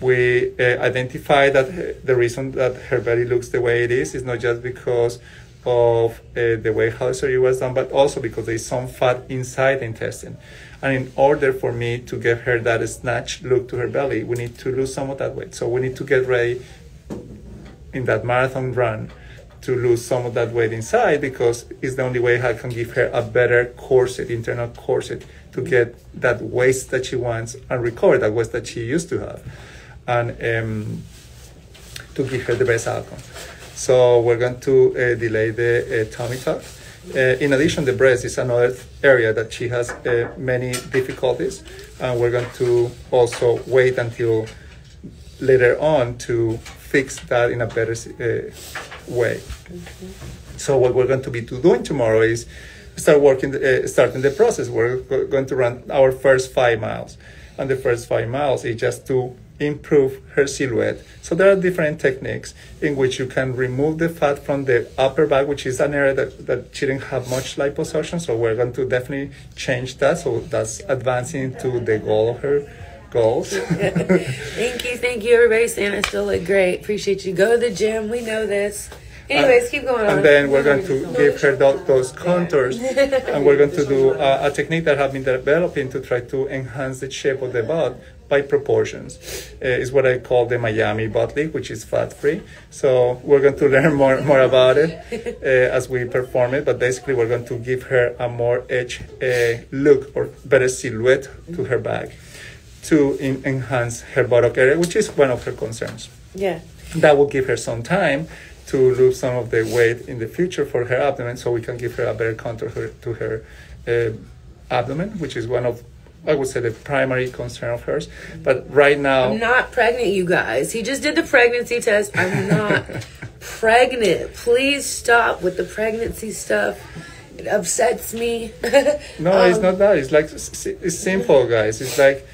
we identify that the reason that her body looks the way it is not just because of the way how surgery was done, but also because there's some fat inside the intestine. And in order for me to give her that snatch look to her belly, we need to lose some of that weight. So we need to get ready in that marathon run to lose some of that weight inside, because it's the only way I can give her a better corset, internal corset, to get that waist that she wants and recover that waist that she used to have, and to give her the best outcome. So we're going to delay the tummy tuck. In addition, the breast is another area that she has many difficulties, and we're going to also wait until later on to fix that in a better way. So what we're going to be doing tomorrow is starting the process. We're going to run our first 5 miles, and the first 5 miles is just to improve her silhouette. So there are different techniques in which you can remove the fat from the upper back, which is an area that she didn't have much liposuction. So we're going to definitely change that. So that's advancing to the goal of her goals. Thank you everybody, saying I still look great. Appreciate you. Go to the gym, we know this. Anyways, keep going on. And then we're going to give her those contours, and we're going to do a technique that I've been developing to try to enhance the shape of the butt by proportions. Is what I call the Miami butt lift, which is fat-free. So we're going to learn more about it as we perform it. But basically, we're going to give her a more edge look or better silhouette to her back to enhance her buttock area, which is one of her concerns. Yeah. That will give her some time to lose some of the weight in the future for her abdomen, so we can give her a better contour to her abdomen, which is one of, I would say, the primary concern of hers. But right now, I'm not pregnant, you guys. He just did the pregnancy test. I'm not pregnant. Please stop with the pregnancy stuff. It upsets me. No, it's not that. It's like, it's simple, guys. It's like,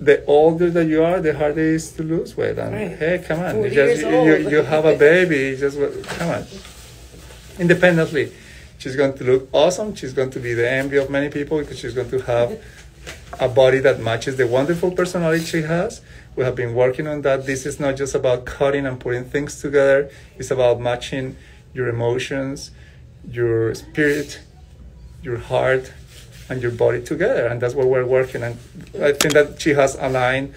the older that you are, the harder it is to lose weight. And hey, come on, you have a baby. Just come on. Independently, she's going to look awesome. She's going to be the envy of many people, because she's going to have a body that matches the wonderful personality she has. We have been working on that. This is not just about cutting and putting things together. It's about matching your emotions, your spirit, your heart, and your body together, and that's what we're working. And I think that she has aligned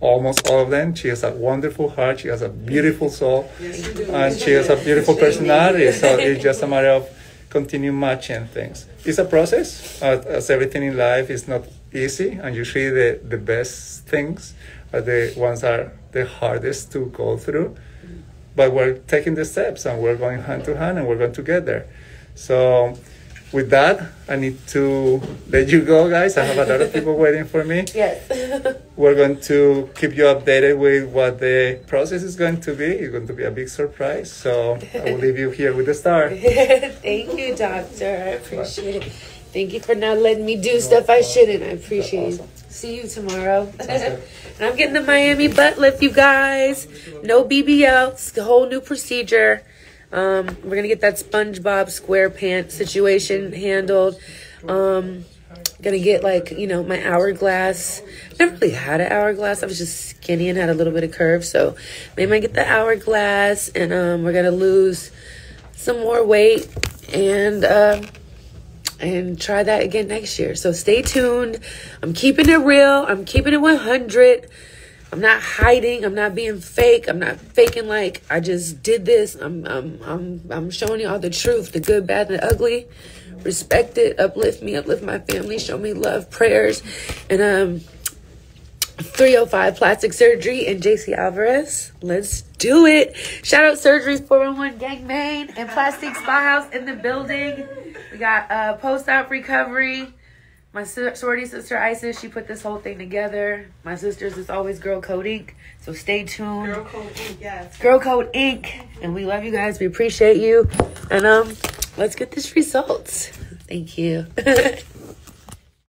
almost all of them. She has a wonderful heart, she has a beautiful soul, and she has a beautiful personality. So it's just a matter of continue matching things. It's a process, as everything in life is not easy, and usually the best things are the ones that are the hardest to go through. But we're taking the steps, and we're going hand to hand, and we're going to get there. So with that, I need to let you go, guys. I have a lot of people waiting for me. Yes. We're going to keep you updated with what the process is going to be. It's going to be a big surprise. So I will leave you here with the star. Thank you, doctor. I appreciate it. Thank you for not letting me do stuff I shouldn't. I appreciate it. See you tomorrow. And I'm getting the Miami butt lift, you guys. No BBL. It's a whole new procedure. We're gonna get that SpongeBob SquarePants situation handled. Gonna get, like, you know, my hourglass. Never really had an hourglass. I was just skinny and had a little bit of curve, so maybe I get the hourglass. And we're gonna lose some more weight and try that again next year. So stay tuned. I'm keeping it real. I'm keeping it 100. I'm not hiding. I'm not being fake. I'm not faking like I just did this. I'm showing you all the truth, the good, bad, and the ugly. Respect it. Uplift me. Uplift my family. Show me love, prayers, and 305 plastic surgery and JC Alvarez. Let's do it. Shout out surgeries 411 gang main and plastic spa house in the building. We got post-op recovery. My sorority sister, Isis, she put this whole thing together. My sisters, it's always Girl Code Inc. So stay tuned. Girl Code Inc, yes. Girl Code Inc. And we love you guys. We appreciate you. And let's get these results. Thank you.